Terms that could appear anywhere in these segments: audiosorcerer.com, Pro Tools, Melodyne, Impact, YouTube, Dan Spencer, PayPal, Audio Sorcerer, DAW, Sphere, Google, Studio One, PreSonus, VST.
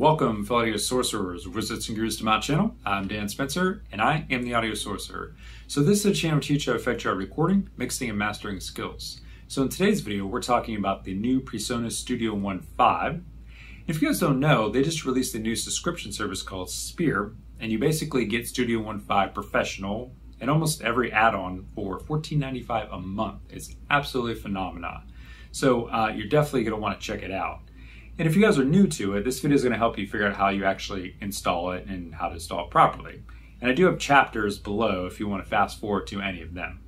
Welcome, fellow audio sorcerers, wizards and gurus to my channel. I'm Dan Spencer, and I am the Audio Sorcerer. So this is a channel to teach you how to affect your recording, mixing, and mastering skills. So in today's video, we're talking about the new PreSonus Studio One 5. If you guys don't know, they just released a new subscription service called Sphere, and you basically get Studio One 5 Professional and almost every add-on for $14.95 a month. It's absolutely phenomenal. So you're definitely going to want to check it out. And if you guys are new to it, this video is going to help you figure out how you actually install it and how to install it properly. And I do have chapters below if you want to fast forward to any of them.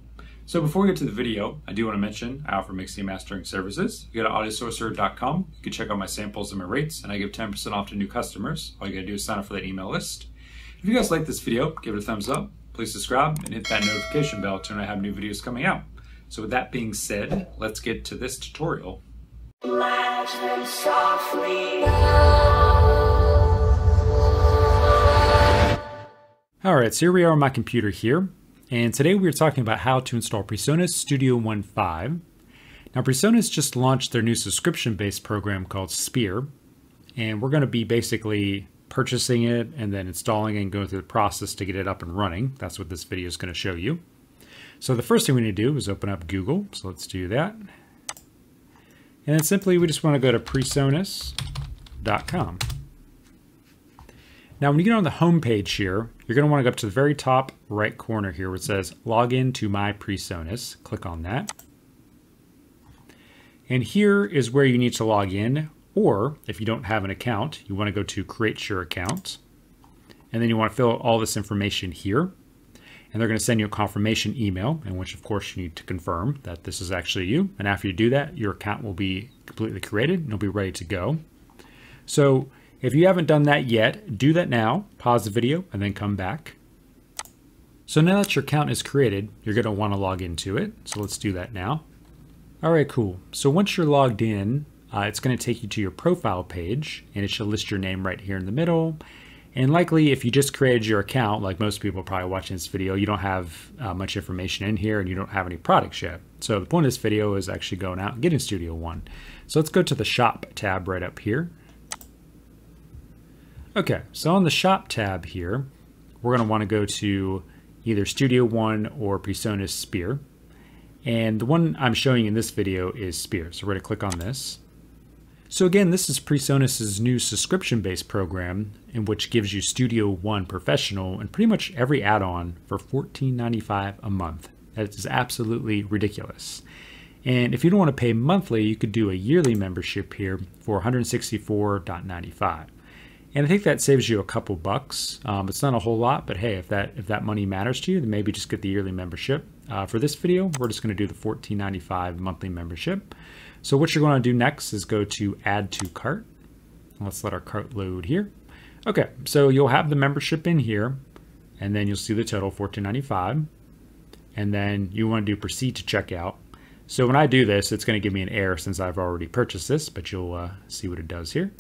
So before we get to the video, I do want to mention I offer mixing and mastering services. You go to audiosorcerer.com, you can check out my samples and my rates, and I give 10% off to new customers. All you got to do is sign up for that email list. If you guys like this video, give it a thumbs up, please subscribe, and hit that notification bell to know I have new videos coming out. So with that being said, let's get to this tutorial. Lash them softly down. All right, so here we are on my computer here, and today we're talking about how to install PreSonus Studio One 5. Now, PreSonus just launched their new subscription-based program called Sphere, and we're going to be basically purchasing it and then installing it and going through the process to get it up and running. That's what this video is going to show you. So the first thing we need to do is open up Google, so let's do that. And then simply, we just want to go to PreSonus.com. Now, when you get on the home page here, you're going to want to go up to the very top right corner here where it says Log in to my PreSonus. Click on that. And here is where you need to log in. Or if you don't have an account, you want to go to Create Your Account. And then you want to fill out all this information here. And they're going to send you a confirmation email in which, of course, you need to confirm that this is actually you. And after you do that, your account will be completely created and it'll be ready to go. So if you haven't done that yet, do that now, pause the video, and then come back. So now that your account is created, you're going to want to log into it. So let's do that now. All right, cool. So once you're logged in, it's going to take you to your profile page, and it should list your name right here in the middle. And likely, if you just created your account, like most people probably watching this video, you don't have much information in here and you don't have any products yet. So the point of this video is actually going out and getting Studio One. So let's go to the Shop tab right up here. Okay, so on the Shop tab here, we're going to want to go to either Studio One or PreSonus Sphere. And the one I'm showing in this video is Sphere. So we're going to click on this. So again, this is PreSonus's new subscription-based program in which gives you Studio One Professional and pretty much every add-on for $14.95 a month. That is absolutely ridiculous. And if you don't want to pay monthly, you could do a yearly membership here for $164.95. And I think that saves you a couple bucks. It's not a whole lot, but hey, if that money matters to you, then maybe just get the yearly membership. For this video, we're just going to do the $14.95 monthly membership. So what you're going to do next is go to Add to Cart. Let's let our cart load here. Okay, so you'll have the membership in here, and then you'll see the total $14.95, and then you want to do Proceed to Checkout. So when I do this, it's going to give me an error since I've already purchased this, but you'll see what it does here.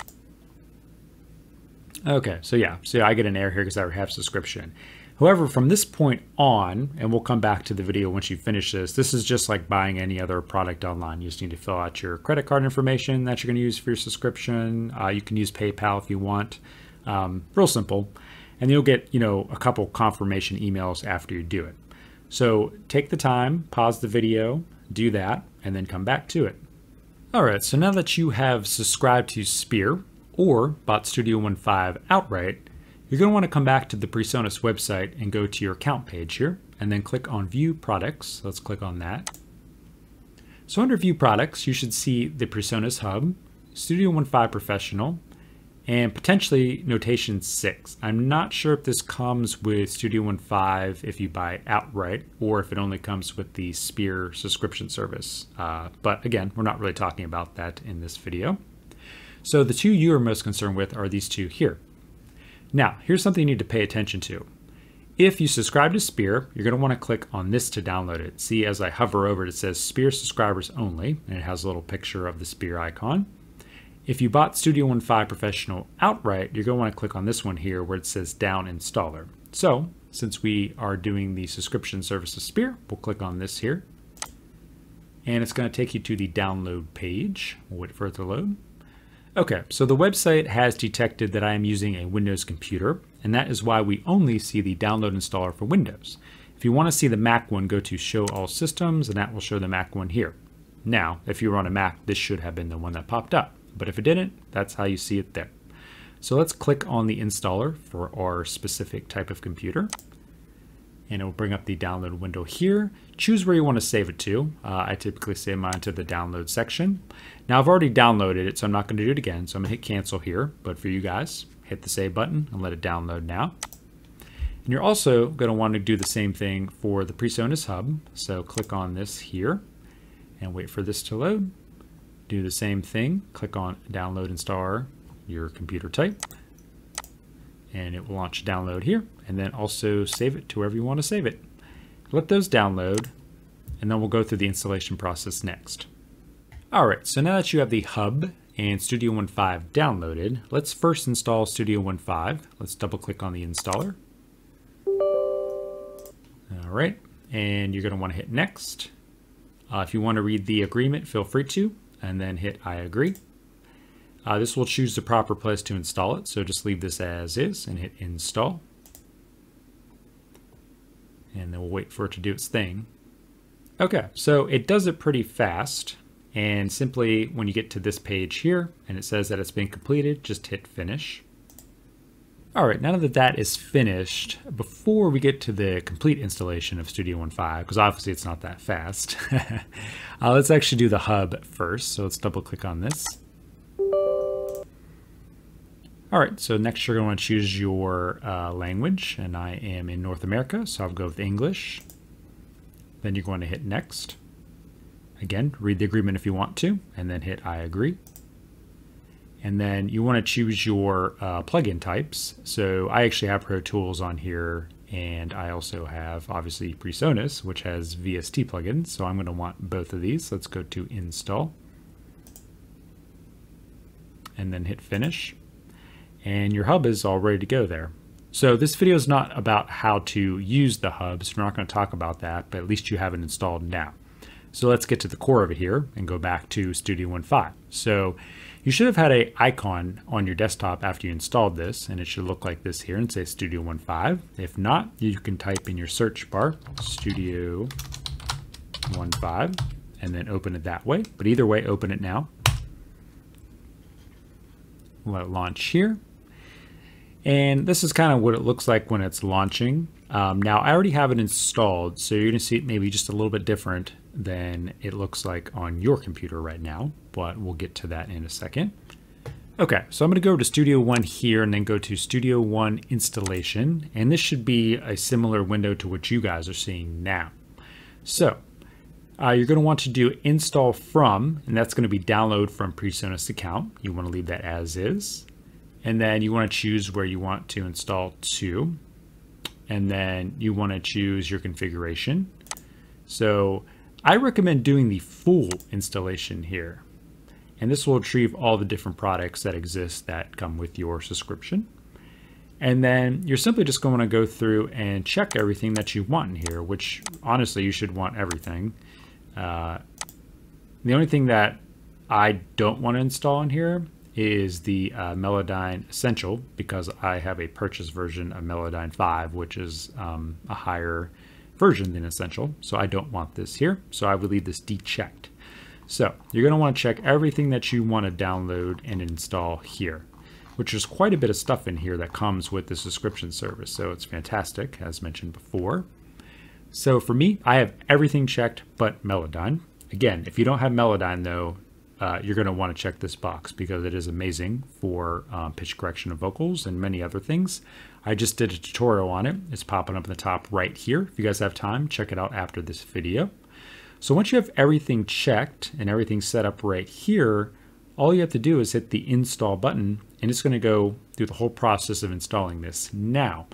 Okay, so yeah, so I get an error here because I have subscription. However, from this point on, and we'll come back to the video once you finish this, this is just like buying any other product online. You just need to fill out your credit card information that you're going to use for your subscription. You can use PayPal if you want. Real simple. And you'll get, you know, a couple confirmation emails after you do it. So take the time, pause the video, do that, and then come back to it. All right, so now that you have subscribed to Sphere or bought Studio One 5 outright, you're going to want to come back to the PreSonus website and go to your account page here and then click on View Products. Let's click on that. So under View Products, you should see the PreSonus Hub, Studio One 5 Professional, and potentially Notation 6. I'm not sure if this comes with Studio One 5 if you buy it outright or if it only comes with the Sphere subscription service. But again, we're not really talking about that in this video. So the two you are most concerned with are these two here. Now, here's something you need to pay attention to. If you subscribe to Sphere, you're going to want to click on this to download it. See, as I hover over it, it says Sphere subscribers only, and it has a little picture of the Sphere icon. If you bought Studio One 5 Professional outright, you're going to want to click on this one here where it says Down Installer. So, since we are doing the subscription service of Sphere, we'll click on this here. And it's going to take you to the download page. We'll wait for it to load. Okay, so the website has detected that I am using a Windows computer, and that is why we only see the download installer for Windows. If you want to see the Mac one, go to Show All Systems, and that will show the Mac one here. Now, if you were on a Mac, this should have been the one that popped up, but if it didn't, that's how you see it there. So let's click on the installer for our specific type of computer, and it will bring up the download window here. Choose where you want to save it to. I typically save mine to the download section. Now I've already downloaded it, so I'm not going to do it again. So I'm going to hit cancel here. But for you guys, hit the save button and let it download now. And you're also going to want to do the same thing for the PreSonus Hub. So click on this here and wait for this to load. Do the same thing. Click on download installer, your computer type. And it will launch download here, and then also save it to wherever you want to save it. Let those download, and then we'll go through the installation process next. All right, so now that you have the Hub and Studio One 5 downloaded, let's first install Studio One 5. Let's double click on the installer. All right, and you're gonna wanna hit next. If you wanna read the agreement, feel free to, and then hit I agree. This will choose the proper place to install it, so just leave this as is and hit install. And then we'll wait for it to do its thing. Okay, so it does it pretty fast, and simply when you get to this page here and it says that it's been completed, just hit finish. All right, now that that is finished, before we get to the complete installation of Studio One 5, because obviously it's not that fast, let's actually do the Hub first. So let's double click on this. All right, so next you're going to want to choose your language, and I am in North America, so I'll go with English. Then you're going to hit next. Again, read the agreement if you want to, and then hit I agree. And then you want to choose your plugin types. So I actually have Pro Tools on here, and I also have obviously PreSonus, which has VST plugins. So I'm going to want both of these. Let's go to install and then hit finish. And your Hub is all ready to go there. So this video is not about how to use the Hub, so we're not going to talk about that, but at least you have it installed now. So let's get to the core of it here and go back to Studio One 5. So you should have had an icon on your desktop after you installed this, and it should look like this here and say Studio One 5. If not, you can type in your search bar, Studio One 5, and then open it that way. But either way, open it now. Let it launch here. And this is kind of what it looks like when it's launching. Now I already have it installed, so you're gonna see it maybe just a little bit different than it looks like on your computer right now, but we'll get to that in a second. Okay, so I'm gonna go to Studio One here and then go to Studio One installation. And this should be a similar window to what you guys are seeing now. So you're gonna want to do install from, and that's gonna be download from PreSonus account. You wanna leave that as is. And then you want to choose where you want to install to, and then you want to choose your configuration. So I recommend doing the full installation here, and this will retrieve all the different products that exist that come with your subscription. And then you're simply just going to go through and check everything that you want in here, which honestly you should want everything. The only thing that I don't want to install in here is the Melodyne Essential, because I have a purchase version of Melodyne 5, which is a higher version than Essential. So I don't want this here. So I would leave this dechecked. So you're gonna wanna check everything that you wanna download and install here, which is quite a bit of stuff in here that comes with the subscription service. So it's fantastic, as mentioned before. So for me, I have everything checked but Melodyne. Again, if you don't have Melodyne though, you're going to want to check this box because it is amazing for pitch correction of vocals and many other things. I just did a tutorial on it. It's popping up in the top right here. If you guys have time, check it out after this video. So once you have everything checked and everything set up right here, all you have to do is hit the install button, and it's going to go through the whole process of installing this. Now,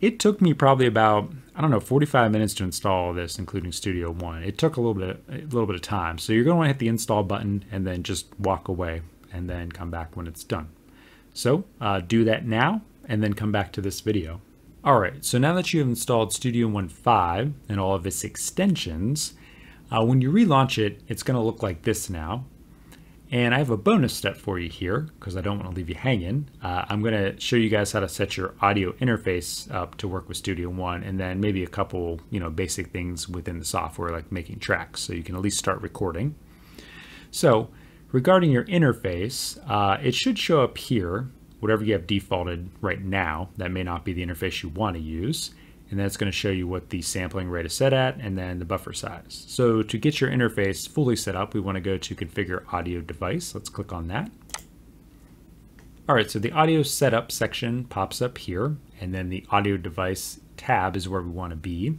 it took me probably about, I don't know, 45 minutes to install this, including Studio One. It took a little bit of time. So you're going to want to hit the install button and then just walk away and then come back when it's done. So do that now and then come back to this video. All right, so now that you have installed Studio One 5 and all of its extensions, when you relaunch it, it's going to look like this now. And I have a bonus step for you here because I don't want to leave you hanging. I'm going to show you guys how to set your audio interface up to work with Studio One, and then maybe a couple, basic things within the software like making tracks so you can at least start recording. So regarding your interface, it should show up here, whatever you have defaulted right now. That may not be the interface you want to use. And that's going to show you what the sampling rate is set at and then the buffer size. So to get your interface fully set up, we want to go to configure audio device. Let's click on that. All right, so the audio setup section pops up here, and then the audio device tab is where we want to be.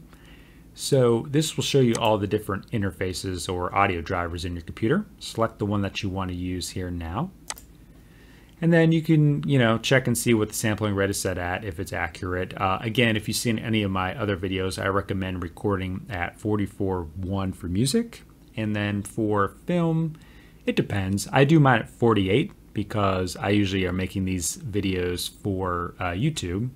So this will show you all the different interfaces or audio drivers in your computer. Select the one that you want to use here now. And then you can, check and see what the sampling rate is set at, if it's accurate. Again, if you've seen any of my other videos, I recommend recording at 44:1 for music. And then for film, it depends. I do mine at 48 because I usually are making these videos for YouTube.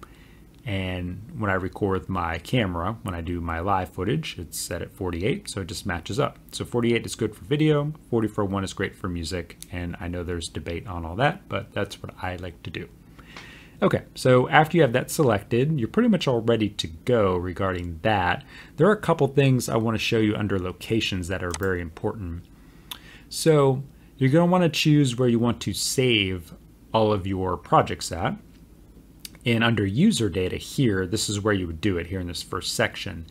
And when I record with my camera, when I do my live footage, it's set at 48, so it just matches up. So 48 is good for video, 44:1 is great for music, and I know there's debate on all that, but that's what I like to do. Okay, so after you have that selected, you're pretty much all ready to go regarding that. There are a couple things I want to show you under locations that are very important. So you're going to want to choose where you want to save all of your projects at. And under user data here, this is where you would do it here in this first section.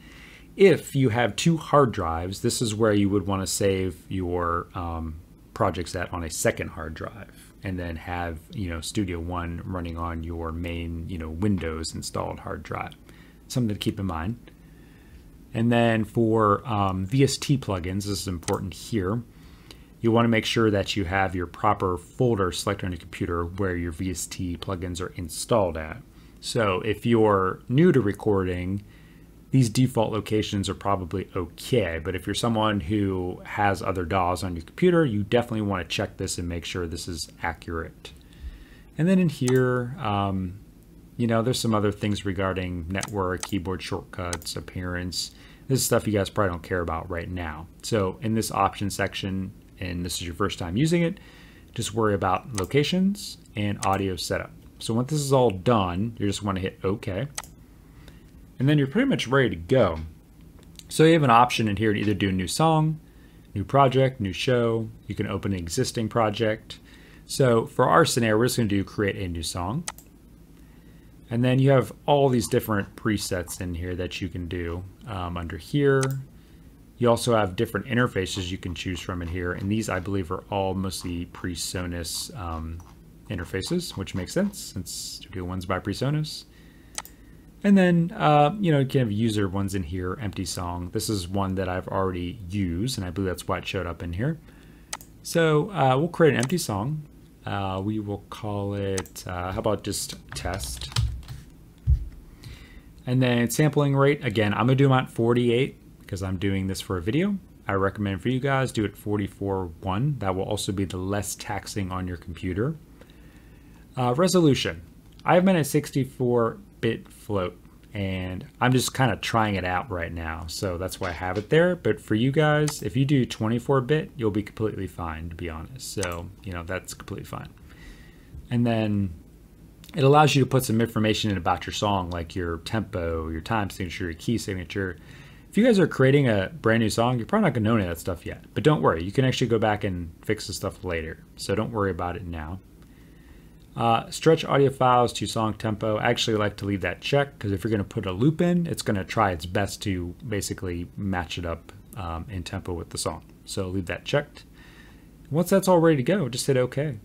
If you have two hard drives, this is where you would want to save your projects at on a second hard drive, and then have Studio One running on your main Windows installed hard drive. Something to keep in mind. And then for VST plugins, this is important here. You want to make sure that you have your proper folder selected on your computer where your VST plugins are installed at. So if you're new to recording, these default locations are probably okay. But if you're someone who has other DAWs on your computer, you definitely want to check this and make sure this is accurate. And then in here, there's some other things regarding network, keyboard shortcuts, appearance. This is stuff you guys probably don't care about right now. So in this option section, and this is your first time using it, just worry about locations and audio setup. So once this is all done, you just want to hit OK. And then you're pretty much ready to go. So you have an option in here to either do a new song, new project, new show. You can open an existing project. So for our scenario, we're just going to do create a new song. And then you have all these different presets in here that you can do under here. You also have different interfaces you can choose from in here, and these I believe are all mostly PreSonus interfaces, which makes sense since Studio One's by PreSonus. And then you can have user ones in here, empty song. This is one that I've already used, and I believe that's why it showed up in here. So we'll create an empty song. We will call it, how about just test? And then sampling rate, again, I'm gonna do them at 48. Because I'm doing this for a video. I recommend for you guys, do it 44:1. That will also be the less taxing on your computer. Resolution. I have been at 64-bit float, and I'm just kind of trying it out right now. So that's why I have it there. But for you guys, if you do 24-bit, you'll be completely fine, to be honest. So, that's completely fine. And then it allows you to put some information in about your song, like your tempo, your time signature, your key signature. If you guys are creating a brand new song, you're probably not going to know any of that stuff yet. But don't worry, you can actually go back and fix the stuff later. So don't worry about it now. Stretch audio files to song tempo. I actually like to leave that checked because if you're going to put a loop in, it's going to try its best to basically match it up in tempo with the song. So leave that checked. Once that's all ready to go, just hit OK.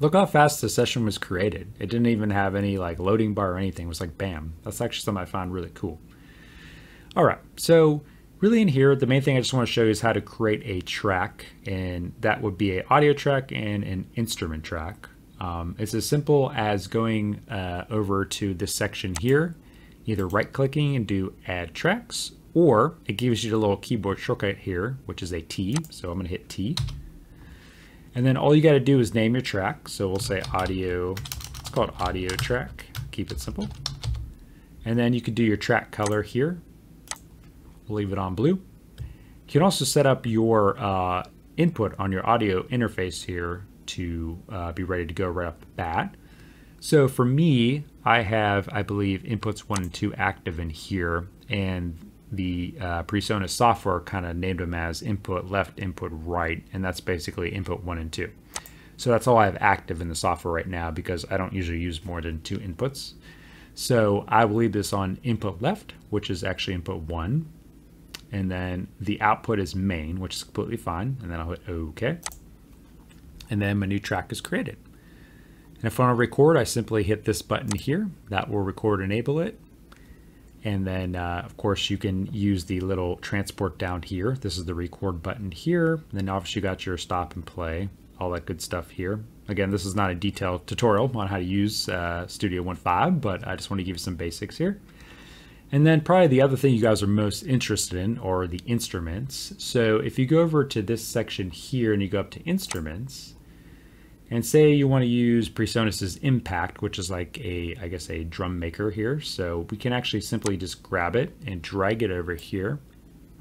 Look how fast the session was created. It didn't even have any loading bar or anything. It was like, bam. That's actually something I found really cool. All right, so really in here, the main thing I just want to show you is how to create a track, and that would be an audio track and an instrument track. It's as simple as going over to this section here, either right-clicking and do Add Tracks, or it gives you the little keyboard shortcut here, which is a T, so I'm going to hit T. And then all you got to do is name your track, so we'll say audio, it's called audio track, keep it simple. And then you can do your track color here. Leave it on blue. You can also set up your input on your audio interface here to be ready to go right off the bat. So for me, I have, I believe, inputs 1 and 2 active in here, and the PreSonus software kind of named them as input left, input right, and that's basically input 1 and 2. So that's all I have active in the software right now because I don't usually use more than 2 inputs. So I will leave this on input left, which is actually input 1. And then the output is main, which is completely fine. And then I'll hit OK. And then my new track is created. And if I want to record, I simply hit this button here. That will record enable it. And then, of course, you can use the little transport down here. This is the record button here. And then obviously you got your stop and play, all that good stuff here. Again, this is not a detailed tutorial on how to use Studio One 5, but I just want to give you some basics here. And then probably the other thing you guys are most interested in are the instruments. So if you go over to this section here and you go up to instruments, and say you want to use PreSonus's Impact, which is like a, I guess, a drum maker here. So we can actually simply just grab it and drag it over here,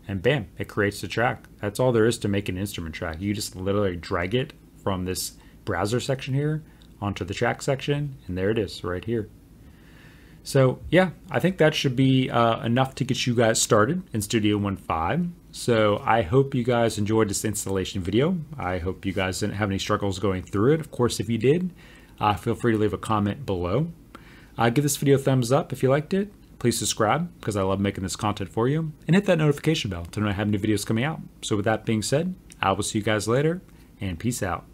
and bam, it creates the track. That's all there is to make an instrument track. You just literally drag it from this browser section here onto the track section, and there it is right here. So yeah, I think that should be enough to get you guys started in Studio One 5. So I hope you guys enjoyed this installation video. I hope you guys didn't have any struggles going through it. Of course, if you did, feel free to leave a comment below. Give this video a thumbs up if you liked it. Please subscribe because I love making this content for you. And hit that notification bell to know I have new videos coming out. So with that being said, I will see you guys later, and peace out.